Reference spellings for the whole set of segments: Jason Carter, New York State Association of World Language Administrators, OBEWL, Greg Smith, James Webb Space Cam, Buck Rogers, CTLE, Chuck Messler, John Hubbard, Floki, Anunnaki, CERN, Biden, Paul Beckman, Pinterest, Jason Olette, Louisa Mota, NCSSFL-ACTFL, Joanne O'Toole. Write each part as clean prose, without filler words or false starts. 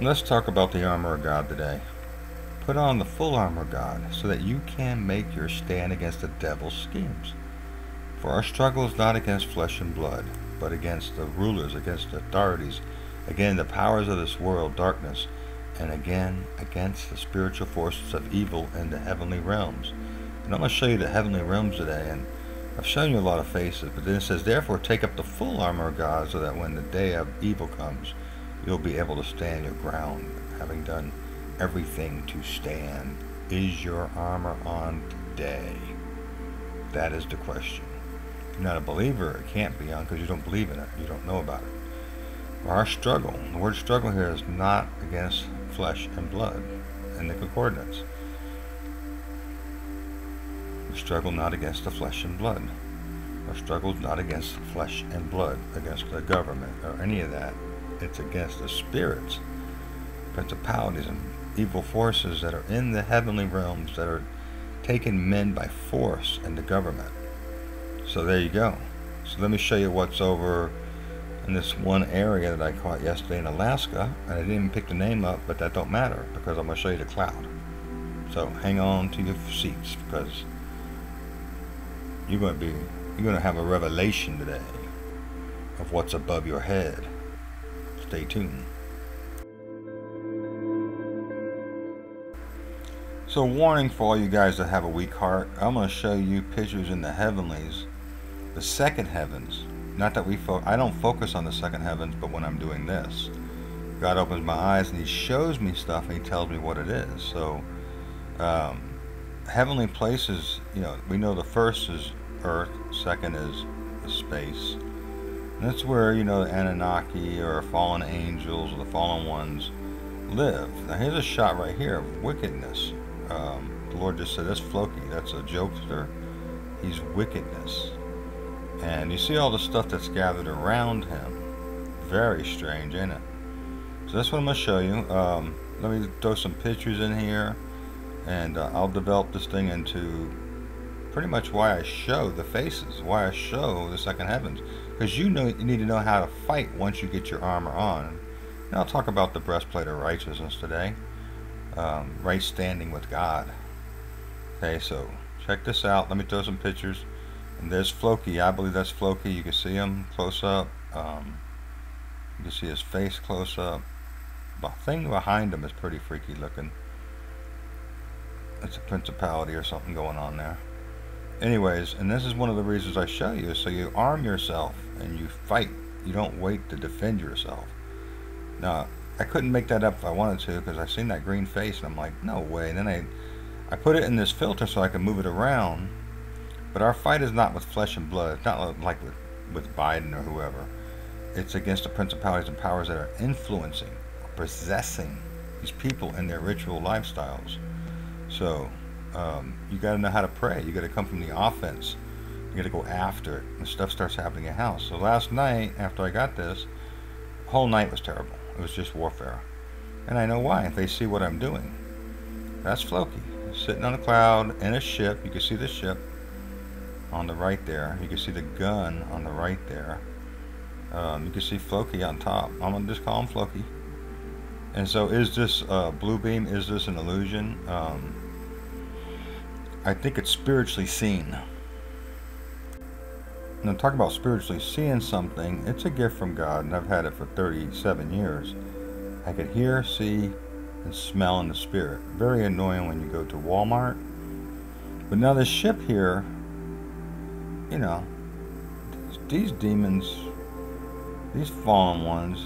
Let's talk about the armor of God today. Put on the full armor of God so that you can make your stand against the devil's schemes. For our struggle is not against flesh and blood, but against the rulers, against the authorities, again the powers of this world, darkness, and again against the spiritual forces of evil in the heavenly realms. And I'm going to show you the heavenly realms today, and I've shown you a lot of faces, but then it says, therefore take up the full armor of God so that when the day of evil comes, you'll be able to stand your ground. Having done everything to stand, is your armor on today? That is the question. If you're not a believer, it can't be on because you don't believe in it, you don't know about it. Our struggle, the word struggle here is not against flesh and blood in the concordance. Our struggle not against the flesh and blood. Our struggle is not against flesh and blood, against the government or any of that. It's against the spirits, principalities, and evil forces that are in the heavenly realms that are taking men by force in the government. So there you go. So let me show you what's over in this one area that I caught yesterday in Alaska, and I didn't even pick the name up, but that don't matter because I'm going to show you the cloud. So hang on to your seats because you're going to have a revelation today of what's above your head. Stay tuned. So, warning for all you guys that have a weak heart, I'm going to show you pictures in the heavenlies, the second heavens. Not that I don't focus on the second heavens, but when I'm doing this, God opens my eyes and He shows me stuff and He tells me what it is. So, heavenly places, you know, we know the first is Earth, second is space. And that's where, you know, the Anunnaki or fallen angels or the fallen ones live. Now here's a shot right here of wickedness. The Lord just said, that's Floki, that's a jokester. He's wickedness. And you see all the stuff that's gathered around him. Very strange, ain't it? So that's what I'm going to show you. Let me throw some pictures in here. And I'll develop this thing into pretty much why I show the faces, why I show the second heavens. Because you know you need to know how to fight once you get your armor on. And I'll talk about the breastplate of righteousness today. Right standing with God. Okay, so check this out. Let me throw some pictures. And there's Floki. I believe that's Floki. You can see him close up. You can see his face close up. The thing behind him is pretty freaky looking. It's a principality or something going on there. Anyways, and this is one of the reasons I show you, so you arm yourself and you fight. You don't wait to defend yourself. Now, I couldn't make that up if I wanted to because I seen that green face and I'm like, no way. And then I put it in this filter so I can move it around. But our fight is not with flesh and blood. It's not like with Biden or whoever. It's against the principalities and powers that are influencing or possessing these people in their ritual lifestyles. So you got to know how to pray. You got to come from the offense. You got to go after it. And stuff starts happening in the house. So last night, after I got this, the whole night was terrible. It was just warfare. And I know why. They see what I'm doing. That's Floki. Sitting on a cloud in a ship. You can see the ship on the right there. You can see the gun on the right there. You can see Floki on top. I'm going to just call him Floki. And so is this blue beam, is this an illusion? I think it's spiritually seen. Now talk about spiritually seeing something, it's a gift from God, and I've had it for 37 years. I could hear, see, and smell in the spirit. Very annoying when you go to Walmart. But now this ship here, you know, these demons, these fallen ones,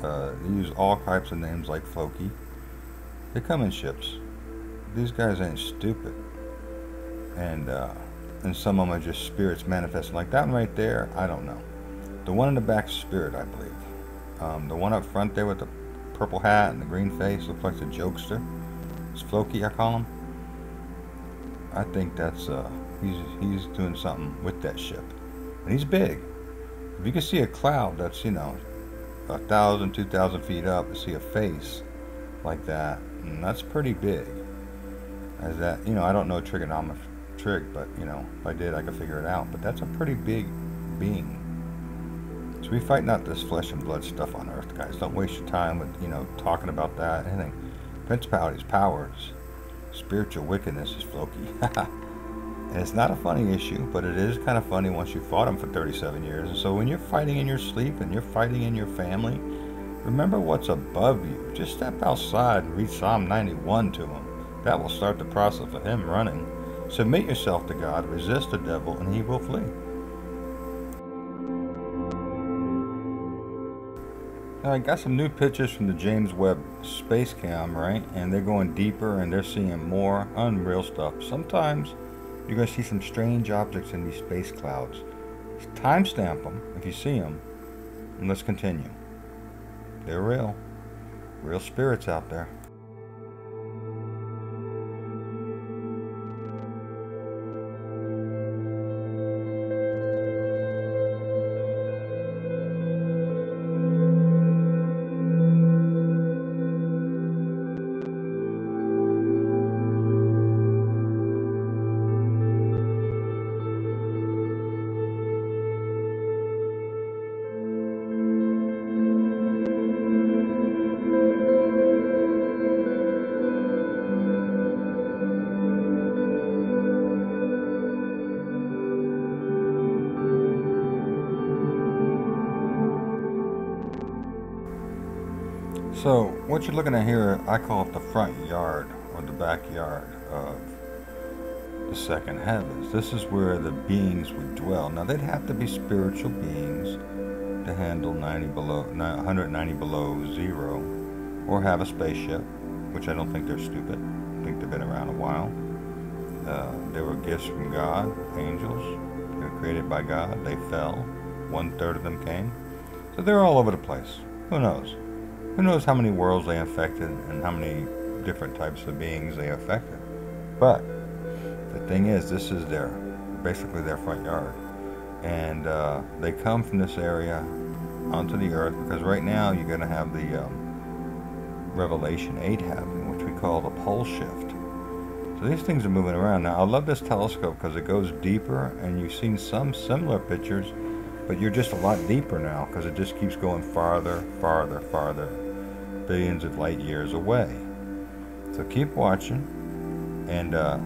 they use all types of names like Floki. They come in ships. These guys ain't stupid. And some of them are just spirits manifesting. Like that one right there, I don't know. The one in the back is spirit, I believe. The one up front there with the purple hat and the green face looks like the jokester. It's Floki, I call him. I think that's he's doing something with that ship. And he's big. If you can see a cloud that's, you know, 1,000, 2,000 feet up to see a face like that, and that's pretty big. As that, you know, I don't know trigonometry, but you know, if I did, I could figure it out. But that's a pretty big being. So we fighting out this flesh and blood stuff on Earth, guys. Don't waste your time with, you know, talking about that, anything. Principalities, powers, spiritual wickedness is Floki. And it's not a funny issue, but it is kind of funny once you fought them for 37 years. And so when you're fighting in your sleep and you're fighting in your family, remember what's above you. Just step outside and read Psalm 91 to him. That will start the process of him running. Submit yourself to God, resist the devil, and he will flee. Now I got some new pictures from the James Webb Space Cam, right? And they're going deeper and they're seeing more unreal stuff. Sometimes you're going to see some strange objects in these space clouds. Timestamp them if you see them, and let's continue. They're real. Real spirits out there. So what you're looking at here, I call it the front yard or the backyard of the second heavens. This is where the beings would dwell. Now they'd have to be spiritual beings to handle 190 below zero, or have a spaceship, which I don't think they're stupid. I think they've been around a while. They were gifts from God, angels. They were created by God. They fell. 1/3 of them came. So they're all over the place. Who knows? Who knows how many worlds they affected and how many different types of beings they affected. But the thing is, this is their, basically their front yard. And they come from this area onto the earth because right now you're going to have the Revelation 8 happening, which we call the pole shift. So these things are moving around. Now I love this telescope because it goes deeper, and you've seen some similar pictures, but you're just a lot deeper now because it just keeps going farther, farther, farther, billions of light years away. So keep watching, and a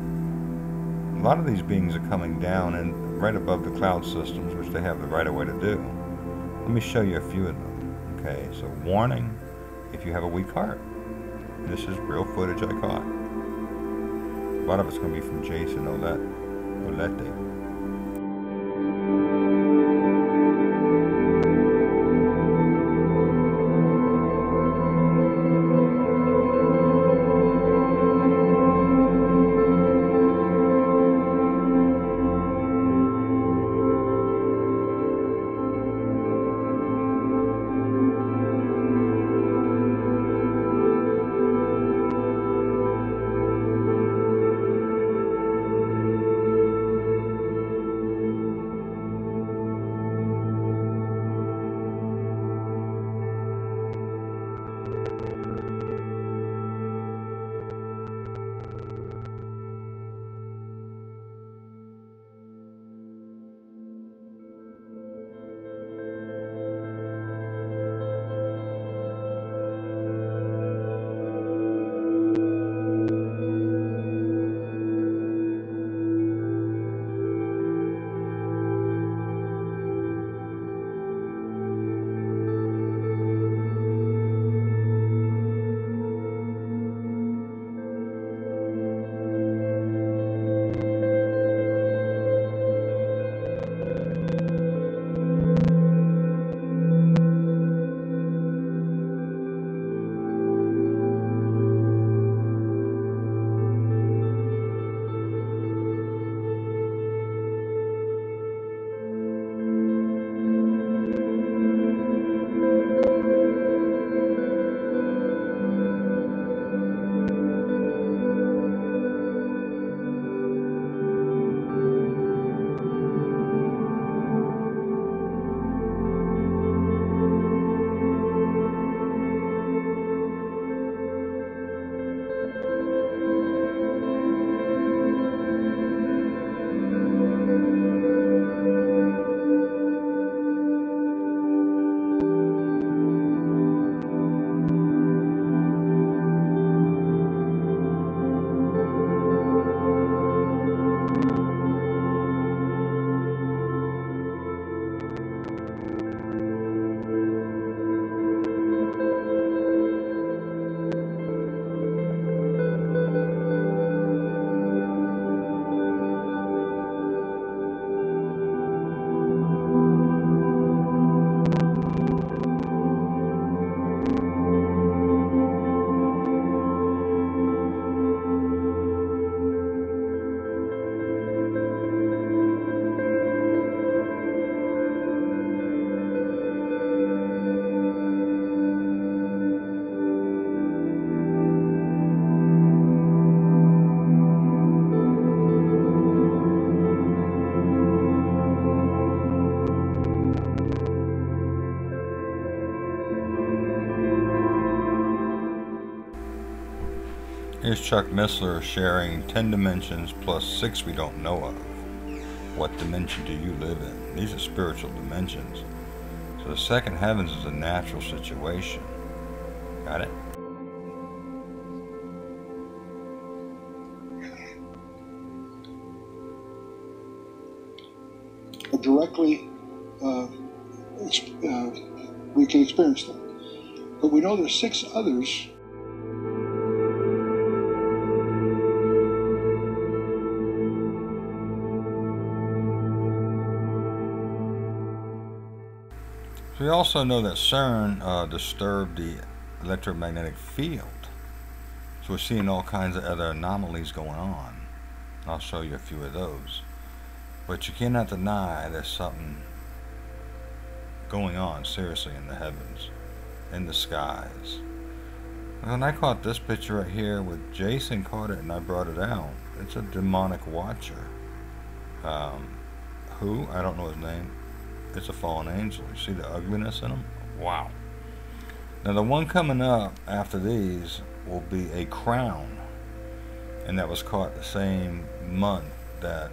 lot of these beings are coming down and right above the cloud systems, which they have the right of way to do. Let me show you a few of them. Okay, so warning if you have a weak heart. This is real footage I caught. A lot of it's going to be from Jason Olette. Here's Chuck Messler sharing 10 dimensions plus 6 we don't know of. What dimension do you live in? These are spiritual dimensions. So the second heavens is a natural situation. Got it? Directly, we can experience them. But we know there's 6 others. So we also know that CERN disturbed the electromagnetic field. So we're seeing all kinds of other anomalies going on. I'll show you a few of those. But you cannot deny there's something going on seriously in the heavens, in the skies. When I caught this picture right here with Jason Carter and I brought it out, it's a demonic watcher. Who? I don't know his name. It's a fallen angel. You see the ugliness in them? Wow. Now the one coming up after these will be a crown. And that was caught the same month that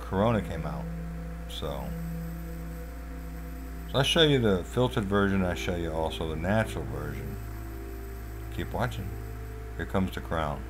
Corona came out. So I show you the filtered version. I show you also the natural version. Keep watching. Here comes the crown.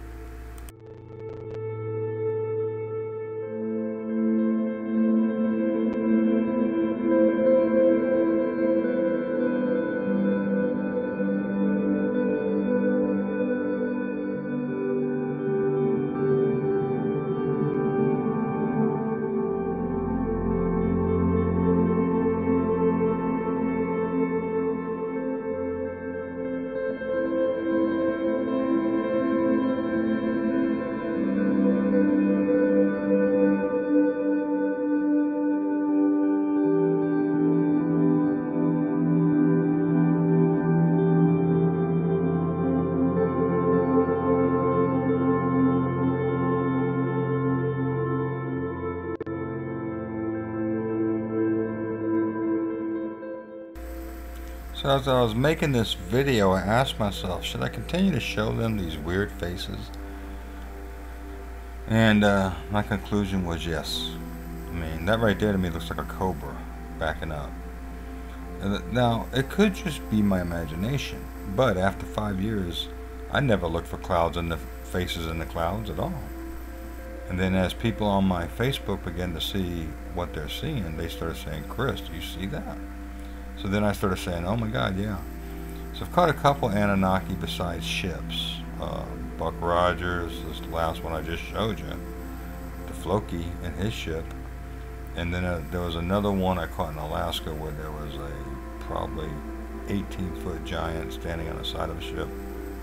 So as I was making this video, I asked myself, should I continue to show them these weird faces? And my conclusion was yes. I mean, that right there to me looks like a cobra backing up. Now, it could just be my imagination, but after 5 years, I never looked for clouds in the faces in the clouds at all. And then as people on my Facebook began to see what they're seeing, they started saying, Chris, do you see that? So then I started saying, oh my God, yeah. So I've caught a couple Anunnaki besides ships. Buck Rogers, this last one I just showed you, the Floki and his ship. And then there was another one I caught in Alaska where there was a probably 18-foot giant standing on the side of a ship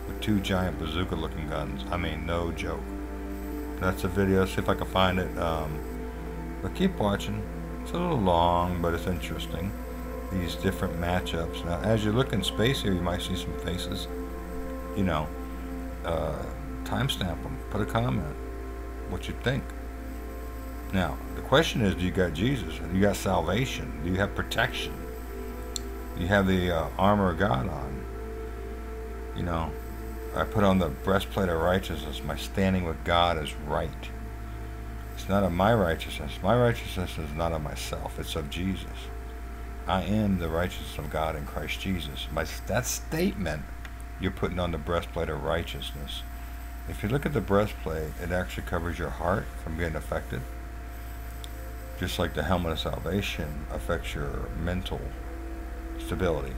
with 2 giant bazooka-looking guns. I mean, no joke. That's the video, see if I can find it. But keep watching. It's a little long, but it's interesting. These different matchups. Now, as you look in space here, you might see some faces. You know, timestamp them. Put a comment. What you think. Now, the question is, do you got Jesus? Do you got salvation? Do you have protection? Do you have the armor of God on? You know, I put on the breastplate of righteousness. My standing with God is right. It's not of my righteousness. My righteousness is not of myself. It's of Jesus. I am the righteousness of God in Christ Jesus. That statement you're putting on the breastplate of righteousness. If you look at the breastplate, it actually covers your heart from getting affected. Just like the helmet of salvation affects your mental stability.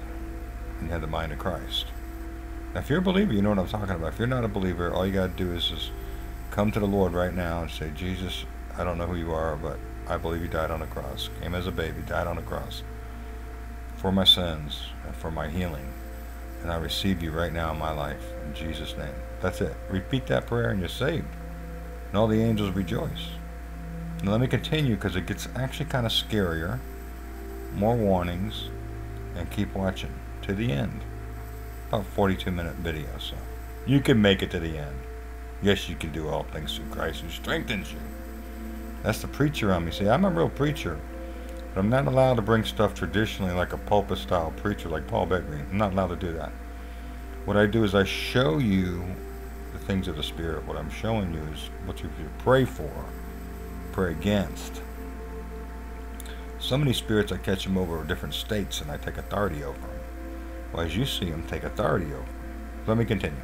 And you have the mind of Christ. Now if you're a believer, you know what I'm talking about. If you're not a believer, all you got to do is just come to the Lord right now and say, Jesus, I don't know who you are, but I believe you died on a cross. Came as a baby, died on a cross. For my sins and for my healing, and I receive you right now in my life in Jesus' name. That's it. Repeat that prayer and you're saved, and all the angels rejoice. Now let me continue because it gets actually kind of scarier. More warnings, and keep watching to the end. About 42-minute video, so you can make it to the end. Yes, you can do all things through Christ who strengthens you. That's the preacher on me. See, I'm a real preacher. But I'm not allowed to bring stuff traditionally like a pulpit style preacher like Paul Beckman. I'm not allowed to do that. What I do is I show you the things of the spirit. What I'm showing you is what you should pray for, pray against. So many spirits, I catch them over different states and I take authority over them. Well, as you see them, take authority over them. Let me continue.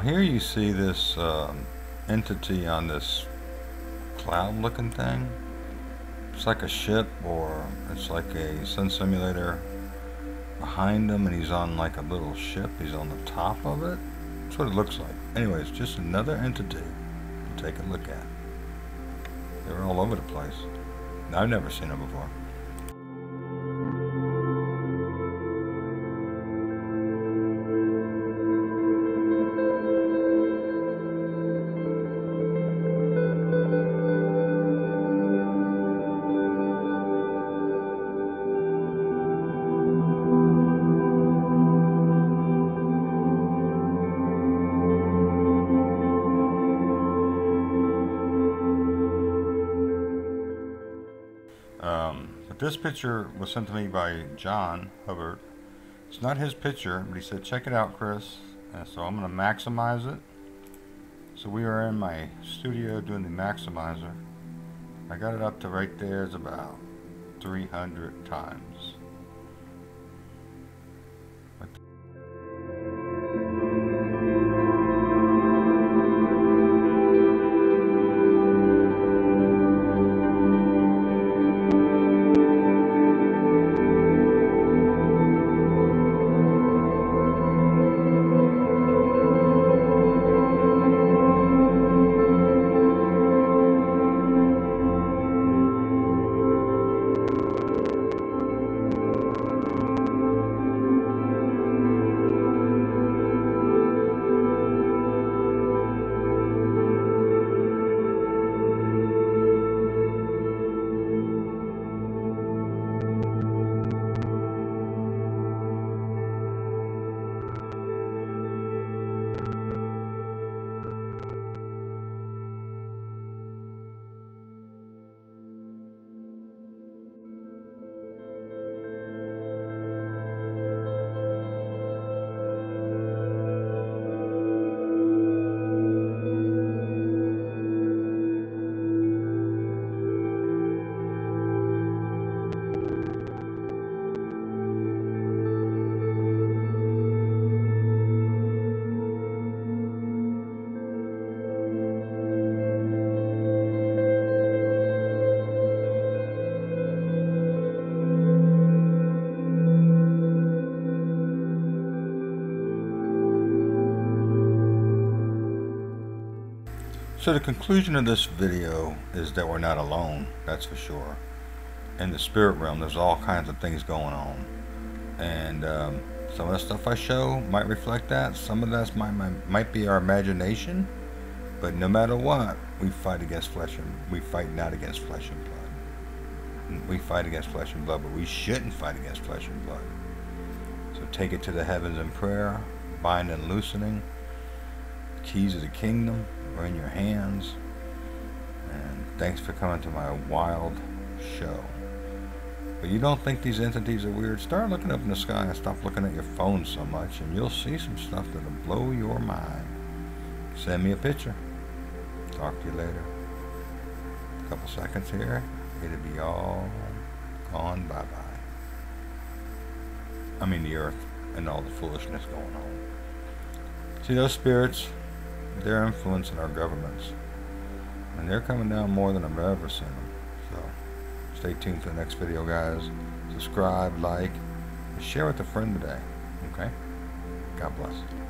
Now here you see this entity on this cloud looking thing. It's like a ship, or it's like a sun simulator behind him, and he's on like a little ship. He's on the top of it. That's what it looks like. Anyway, it's just another entity to take a look at. They're all over the place. I've never seen them before. This picture was sent to me by John Hubbard. It's not his picture, but he said, check it out, Chris. And so I'm going to maximize it. So we are in my studio doing the maximizer. I got it up to right there. It's about 300 times. So the conclusion of this video is that we're not alone, that's for sure. In the spirit realm, there's all kinds of things going on. And some of the stuff I show might reflect that. Some of that might be our imagination. But no matter what, we fight against flesh and... we fight not against flesh and blood. We fight against flesh and blood, but we shouldn't fight against flesh and blood. So take it to the heavens in prayer, bind and loosening. Keys of the kingdom are in your hands. And thanks for coming to my wild show. But you don't think these entities are weird? Start looking up in the sky and stop looking at your phone so much, and you'll see some stuff that'll blow your mind. Send me a picture. Talk to you later. A couple seconds here, it'll be all gone. Bye bye. I mean, the earth and all the foolishness going on. See, those spirits, they're influencing our governments, and they're coming down more than I've ever seen them. So stay tuned for the next video, guys. Subscribe, like, and share with a friend today. Okay? God bless.